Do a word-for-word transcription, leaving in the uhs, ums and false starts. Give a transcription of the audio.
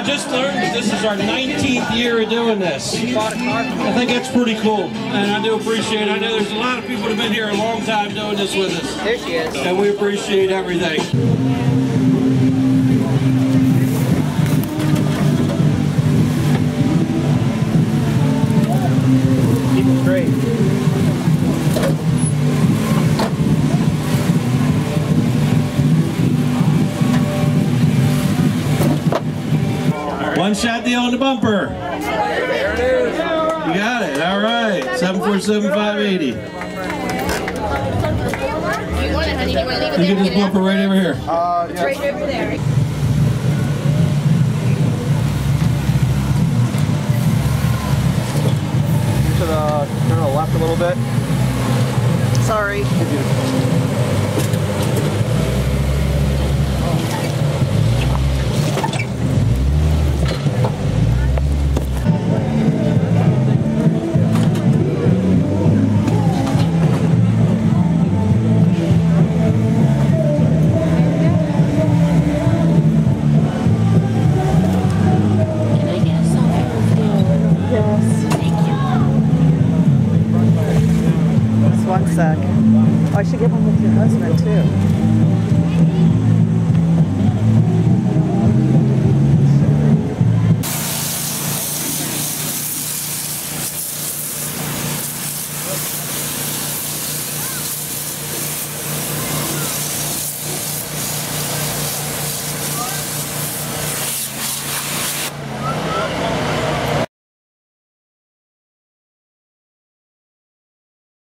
I just learned that this is our nineteenth year of doing this. I think that's pretty cool, and I do appreciate it. I know there's a lot of people that have been here a long time doing this with us. There she is. And we appreciate everything. One shot deal on the bumper. There it is. You got it. All right. seven four seven, five eighty. You want it, honey? You want to leave it there? You get this bumper right over here. Uh, yeah. Right over there. To the, turn to the left a little bit. Sorry. One sec. Oh, I should get one with your husband too.